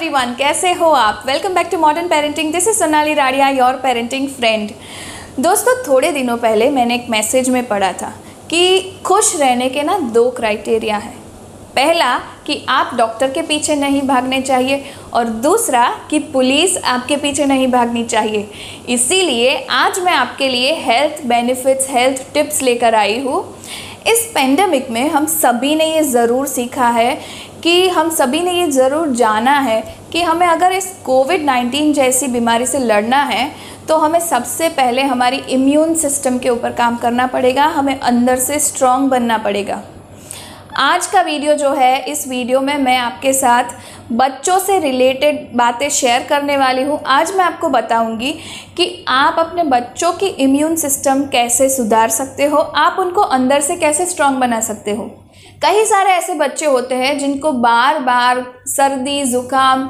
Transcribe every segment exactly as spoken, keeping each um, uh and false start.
Everyone, कैसे हो आप। Welcome back to modern parenting. This is Sonali Radia, your parenting friend. दोस्तों, थोड़े दिनों पहले मैंने एक मैसेज में पढ़ा था कि खुश रहने के ना दो क्राइटेरिया हैं। पहला कि आप डॉक्टर के पीछे नहीं भागने चाहिए और दूसरा कि पुलिस आपके पीछे नहीं भागनी चाहिए। इसीलिए आज मैं आपके लिए हेल्थ बेनिफिट्स, हेल्थ टिप्स लेकर आई हूँ। इस पेंडेमिक में हम सभी ने ये ज़रूर सीखा है कि हम सभी ने ये ज़रूर जाना है कि हमें अगर इस कोविड नाइन्टीन जैसी बीमारी से लड़ना है तो हमें सबसे पहले हमारी इम्यून सिस्टम के ऊपर काम करना पड़ेगा, हमें अंदर से स्ट्रांग बनना पड़ेगा। आज का वीडियो जो है, इस वीडियो में मैं आपके साथ बच्चों से रिलेटेड बातें शेयर करने वाली हूँ। आज मैं आपको बताऊँगी कि आप अपने बच्चों की इम्यून सिस्टम कैसे सुधार सकते हो, आप उनको अंदर से कैसे स्ट्रांग बना सकते हो। कई सारे ऐसे बच्चे होते हैं जिनको बार बार सर्दी, ज़ुकाम,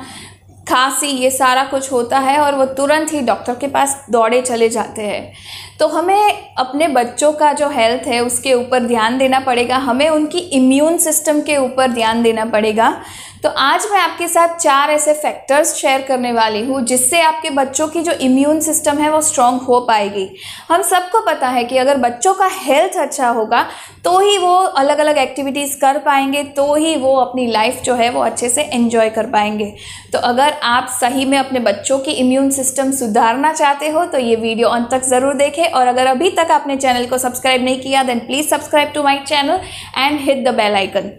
खांसी ये सारा कुछ होता है और वो तुरंत ही डॉक्टर के पास दौड़े चले जाते हैं। तो हमें अपने बच्चों का जो हेल्थ है उसके ऊपर ध्यान देना पड़ेगा, हमें उनकी इम्यून सिस्टम के ऊपर ध्यान देना पड़ेगा। तो आज मैं आपके साथ चार ऐसे फैक्टर्स शेयर करने वाली हूँ जिससे आपके बच्चों की जो इम्यून सिस्टम है वो स्ट्रांग हो पाएगी। हम सबको पता है कि अगर बच्चों का हेल्थ अच्छा होगा तो ही वो अलग अलग एक्टिविटीज़ कर पाएंगे, तो ही वो अपनी लाइफ जो है वो अच्छे से एंजॉय कर पाएंगे। तो अगर आप सही में अपने बच्चों की इम्यून सिस्टम सुधारना चाहते हो तो ये वीडियो अंत तक ज़रूर देखें। और अगर अभी तक आपने चैनल को सब्सक्राइब नहीं किया then please subscribe to my channel and hit the bell icon.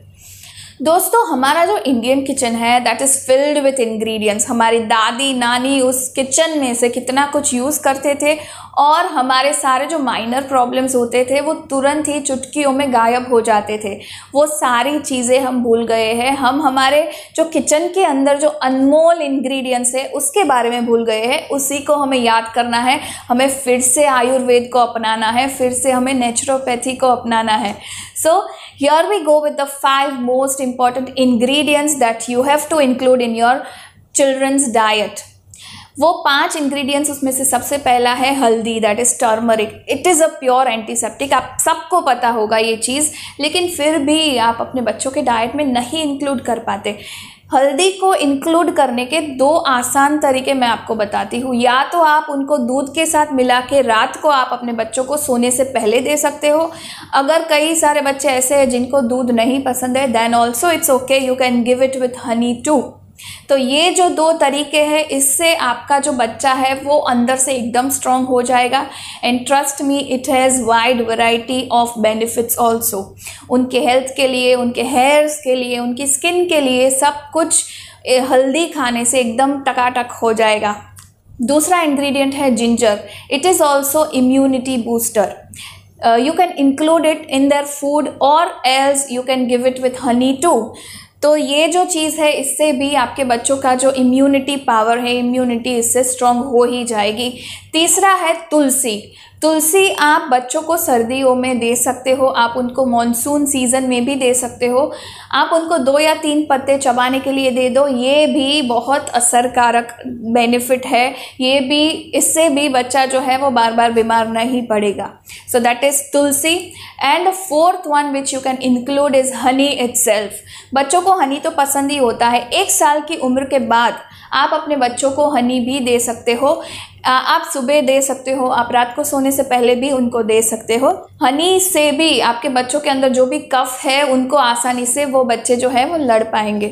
दोस्तों, हमारा जो इंडियन किचन है that is filled with ingredients. हमारी दादी नानी उस किचन में से कितना कुछ यूज़ करते थे और हमारे सारे जो माइनर प्रॉब्लम्स होते थे वो तुरंत ही चुटकियों में गायब हो जाते थे। वो सारी चीज़ें हम भूल गए हैं। हम हमारे जो किचन के अंदर जो अनमोल इंग्रेडिएंट्स है उसके बारे में भूल गए हैं। उसी को हमें याद करना है, हमें फिर से आयुर्वेद को अपनाना है, फिर से हमें नेचुरोपैथी को अपनाना है। So here we go with the five most important ingredients that you have to include in your children's diet. वो पांच इंग्रेडिएंट्स, उसमें से सबसे पहला है हल्दी, that is turmeric. It is a pure antiseptic, आप सबको पता होगा ये चीज़, लेकिन फिर भी आप अपने बच्चों के डाइट में नहीं इंक्लूड कर पाते। हल्दी को इंक्लूड करने के दो आसान तरीके मैं आपको बताती हूँ। या तो आप उनको दूध के साथ मिला के रात को आप अपने बच्चों को सोने से पहले दे सकते हो। अगर कई सारे बच्चे ऐसे हैं जिनको दूध नहीं पसंद है then also it's okay, you can give it with honey too. तो ये जो दो तरीके हैं, इससे आपका जो बच्चा है वो अंदर से एकदम स्ट्रांग हो जाएगा। And trust me, it has wide variety of benefits also. उनके हेल्थ के लिए, उनके हेयर्स के लिए, उनकी स्किन के लिए, सब कुछ हल्दी खाने से एकदम टकाटक हो जाएगा। दूसरा इंग्रेडिएंट है ginger. It is also immunity booster. You can include it in their food or else you can give it with honey too. तो ये जो चीज़ है, इससे भी आपके बच्चों का जो इम्यूनिटी पावर है, इम्यूनिटी इससे स्ट्रॉन्ग हो ही जाएगी। तीसरा है तुलसी। तुलसी आप बच्चों को सर्दियों में दे सकते हो, आप उनको मॉनसून सीज़न में भी दे सकते हो। आप उनको दो या तीन पत्ते चबाने के लिए दे दो, ये भी बहुत असरकारक बेनिफिट है। ये भी, इससे भी बच्चा जो है वो बार बार बीमार नहीं पड़ेगा। So that is tulsi. And fourth one which you can include is honey itself. बच्चों को हनी तो पसंद ही होता है। एक साल की उम्र के बाद आप अपने बच्चों को हनी भी दे सकते हो। आप सुबह दे सकते हो, आप रात को सोने से पहले भी उनको दे सकते हो। हनी से भी आपके बच्चों के अंदर जो भी कफ है उनको आसानी से वो बच्चे जो है वो लड़ पाएंगे।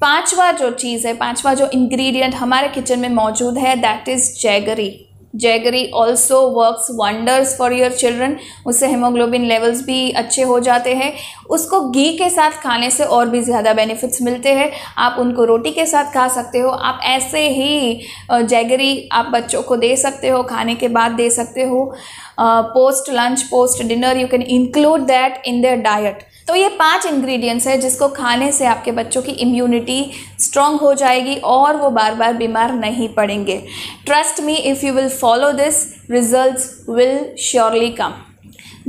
पांचवा जो चीज़ है, पांचवा जो इंग्रेडिएंट हमारे किचन में मौजूद है that is jaggery. Jaggery also works wonders for your children. उससे हीमोग्लोबिन लेवल्स भी अच्छे हो जाते हैं। उसको घी के साथ खाने से और भी ज़्यादा बेनिफिट्स मिलते हैं। आप उनको रोटी के साथ खा सकते हो। आप ऐसे ही जैगरी आप बच्चों को दे सकते हो, खाने के बाद दे सकते हो। Post lunch, post dinner you can include that in their diet. तो ये पांच इंग्रेडिएंट्स है जिसको खाने से आपके बच्चों की इम्यूनिटी स्ट्रांग हो जाएगी और वो बार बार बीमार नहीं पड़ेंगे। Trust me, if you will follow this, results will surely come.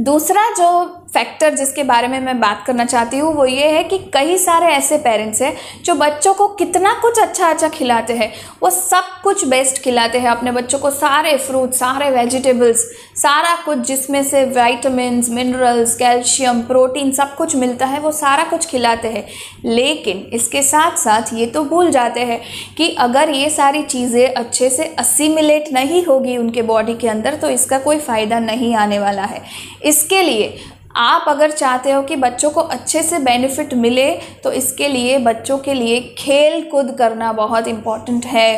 दूसरा जो फैक्टर जिसके बारे में मैं बात करना चाहती हूँ वो ये है कि कई सारे ऐसे पेरेंट्स हैं जो बच्चों को कितना कुछ अच्छा अच्छा खिलाते हैं, वो सब कुछ बेस्ट खिलाते हैं अपने बच्चों को, सारे फ्रूट, सारे वेजिटेबल्स, सारा कुछ जिसमें से विटामिन्स, मिनरल्स, कैल्शियम, प्रोटीन सब कुछ मिलता है, वो सारा कुछ खिलाते हैं। लेकिन इसके साथ साथ ये तो भूल जाते हैं कि अगर ये सारी चीज़ें अच्छे से असिमिलेट नहीं होगी उनके बॉडी के अंदर तो इसका कोई फ़ायदा नहीं आने वाला है। इसके लिए आप अगर चाहते हो कि बच्चों को अच्छे से बेनिफिट मिले तो इसके लिए बच्चों के लिए खेल कूद करना बहुत इम्पॉर्टेंट है।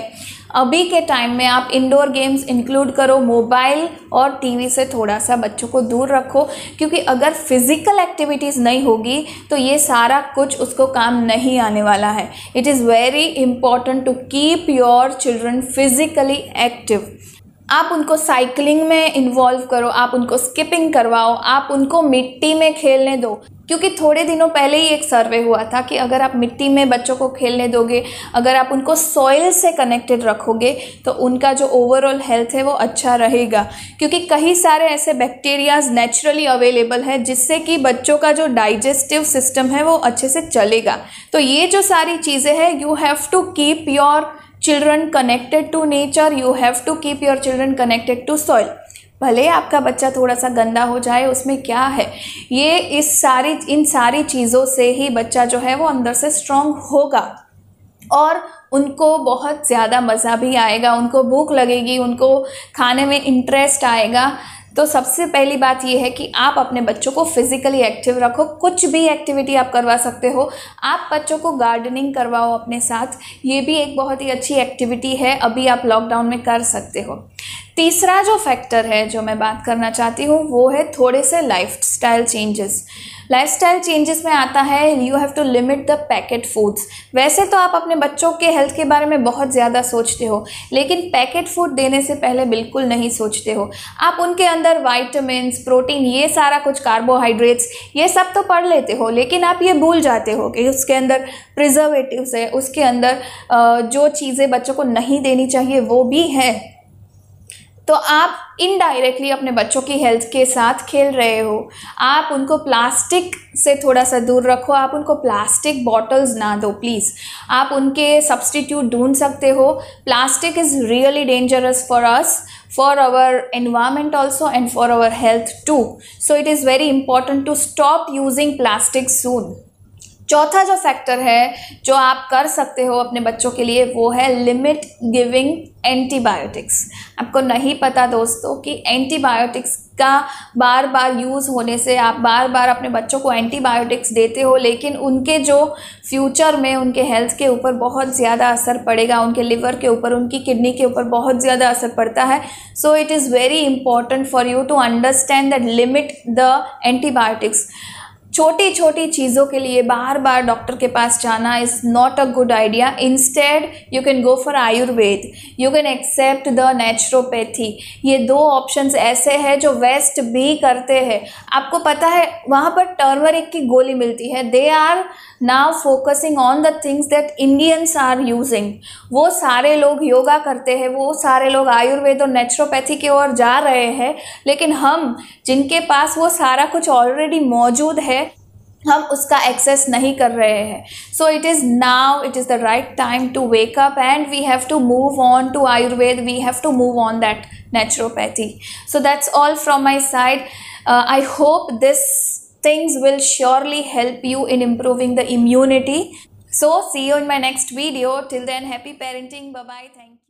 अभी के टाइम में आप इंडोर गेम्स इंक्लूड करो, मोबाइल और टीवी से थोड़ा सा बच्चों को दूर रखो, क्योंकि अगर फिज़िकल एक्टिविटीज़ नहीं होगी तो ये सारा कुछ उसको काम नहीं आने वाला है। It is very important to keep your children physically active. आप उनको साइकिलिंग में इन्वॉल्व करो, आप उनको स्किपिंग करवाओ, आप उनको मिट्टी में खेलने दो, क्योंकि थोड़े दिनों पहले ही एक सर्वे हुआ था कि अगर आप मिट्टी में बच्चों को खेलने दोगे, अगर आप उनको सॉइल से कनेक्टेड रखोगे तो उनका जो ओवरऑल हेल्थ है वो अच्छा रहेगा, क्योंकि कई सारे ऐसे बैक्टीरियाज नेचुरली अवेलेबल है जिससे कि बच्चों का जो डाइजेस्टिव सिस्टम है वो अच्छे से चलेगा। तो ये जो सारी चीज़ें हैं, you have to keep your children connected to nature, you have to keep your children connected to soil. भले आपका बच्चा थोड़ा सा गंदा हो जाए उसमें क्या है, ये इस सारी इन सारी चीज़ों से ही बच्चा जो है वो अंदर से स्ट्रांग होगा और उनको बहुत ज़्यादा मज़ा भी आएगा, उनको भूख लगेगी, उनको खाने में इंटरेस्ट आएगा। तो सबसे पहली बात ये है कि आप अपने बच्चों को फिज़िकली एक्टिव रखो, कुछ भी एक्टिविटी आप करवा सकते हो। आप बच्चों को गार्डनिंग करवाओ अपने साथ, ये भी एक बहुत ही अच्छी एक्टिविटी है, अभी आप लॉकडाउन में कर सकते हो। तीसरा जो फैक्टर है जो मैं बात करना चाहती हूँ वो है थोड़े से लाइफस्टाइल चेंजेस। लाइफस्टाइल चेंजेस में आता है you have to limit the packet foods. वैसे तो आप अपने बच्चों के हेल्थ के बारे में बहुत ज़्यादा सोचते हो, लेकिन पैकेट फूड देने से पहले बिल्कुल नहीं सोचते हो। आप उनके अंदर विटामिन्स, प्रोटीन, ये सारा कुछ, कार्बोहाइड्रेट्स, ये सब तो पढ़ लेते हो, लेकिन आप ये भूल जाते हो कि उसके अंदर प्रिजर्वेटिव्स है, उसके अंदर जो चीज़ें बच्चों को नहीं देनी चाहिए वो भी है। तो आप इनडायरेक्टली अपने बच्चों की हेल्थ के साथ खेल रहे हो। आप उनको प्लास्टिक से थोड़ा सा दूर रखो, आप उनको प्लास्टिक बॉटल्स ना दो प्लीज़, आप उनके सब्स्टिट्यूट ढूंढ सकते हो। Plastic is really dangerous for us, for our environment also and for our health too, so it is very important to stop using plastic soon. चौथा जो फैक्टर है जो आप कर सकते हो अपने बच्चों के लिए वो है लिमिट गिविंग एंटीबायोटिक्स। आपको नहीं पता दोस्तों कि एंटीबायोटिक्स का बार बार यूज़ होने से आप बार बार अपने बच्चों को एंटीबायोटिक्स देते हो, लेकिन उनके जो फ्यूचर में उनके हेल्थ के ऊपर बहुत ज़्यादा असर पड़ेगा, उनके लिवर के ऊपर, उनकी किडनी के ऊपर बहुत ज़्यादा असर पड़ता है। So it is very important for you to understand that limit the antibiotics. छोटी छोटी चीज़ों के लिए बार बार डॉक्टर के पास जाना is not a good idea. Instead you can go for Ayurveda, you can accept the naturopathy. ये दो ऑप्शंस ऐसे हैं जो वेस्ट भी करते हैं। आपको पता है वहाँ पर टर्मरिक की गोली मिलती है। They are now focusing on the things that Indians are using. वो सारे लोग योगा करते हैं, वो सारे लोग आयुर्वेद और नेचुरोपैथी की ओर जा रहे हैं, लेकिन हम जिनके पास वो सारा कुछ ऑलरेडी मौजूद है हम उसका एक्सेस नहीं कर रहे हैं। So it is now it is the right time to wake up and we have to move on to Ayurveda, we have to move on that naturopathy. So that's all from my side. I hope this things will surely help you in improving the immunity. So see you in my next video. Till then happy parenting, bye bye, thank you.